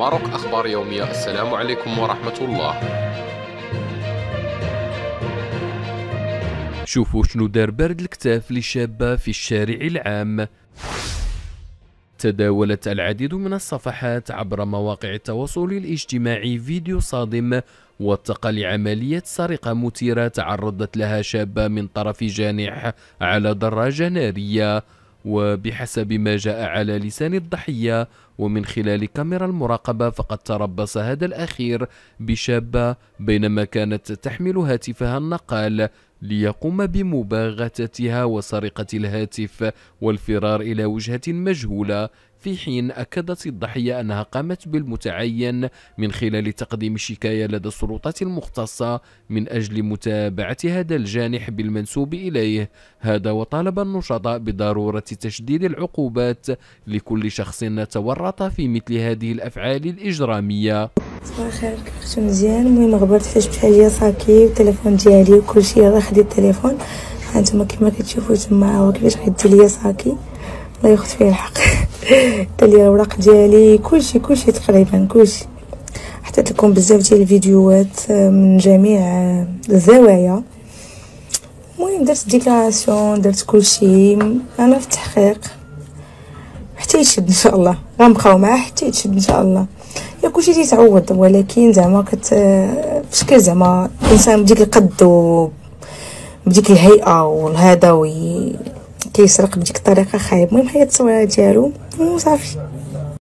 ماروك أخبار يومية. السلام عليكم ورحمة الله. شوفوا شنو دار برد الكتاف لشابة في الشارع العام. تداولت العديد من الصفحات عبر مواقع التواصل الاجتماعي فيديو صادم وثق لعملية سرقة مثيرة تعرضت لها شابة من طرف جانح على دراجة نارية، وبحسب ما جاء على لسان الضحية ومن خلال كاميرا المراقبة فقد تربص هذا الأخير بشابة بينما كانت تحمل هاتفها النقال ليقوم بمباغتتها وسرقة الهاتف والفرار إلى وجهة مجهولة، في حين أكدت الضحية أنها قامت بالمتعين من خلال تقديم شكاية لدى السلطات المختصة من أجل متابعة هذا الجانح بالمنسوب إليه هذا، وطالب النشطاء بضرورة تشديد العقوبات لكل شخص تورط في مثل هذه الأفعال الإجرامية. صباح الخير، كيفك؟ شو مزيان؟ المهم غبرت فاش بحال هي صاكي والتليفون ديالي وكلشي، يلاه خديت التليفون هانتوما كيما كتشوفوا تما، هو كيفاش غدي ليا صاكي، الله ياخذ فيه الحق. حتى لي الوراق ديالي كلشي تقريبا كلشي، حطيت لكم بزاف ديال الفيديوهات من جميع الزوايا. المهم درت ديكلاراسيون، درت كلشي، انا في التحقيق حتى يشد ان شاء الله، غنبقاو معاه حتى يشد ان شاء الله. يا كلشي تيتعوض، ولكن زعما بشكل زعما الانسان بديك القد وبديك الهيئه والهذا كيسرق بديك الطريقه خايب. المهم حيت التصويره ديالو وصافي.